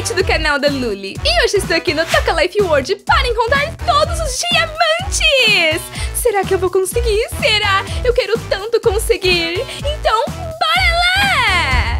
Diretamente do canal da Luli. E hoje estou aqui no Toca Life World para encontrar todos os diamantes. Será que eu vou conseguir? Será? Eu quero tanto conseguir. Então, bora lá!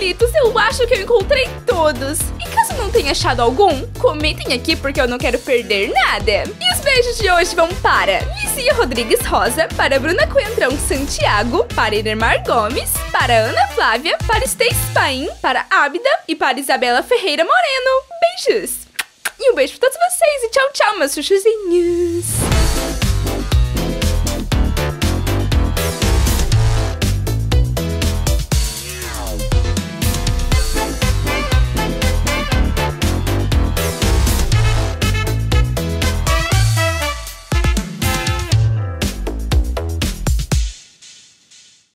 favoritos, eu acho que eu encontrei todos. E caso não tenha achado algum, comentem aqui porque eu não quero perder nada. E os beijos de hoje vão para Lícia Rodrigues Rosa, para Bruna Coentrão Santiago, para Edermar Gomes, para Ana Flávia, para Stacey Pain, para Abda e para Isabela Ferreira Moreno. Beijos! E um beijo pra todos vocês e tchau, tchau, meus chuchuzinhos!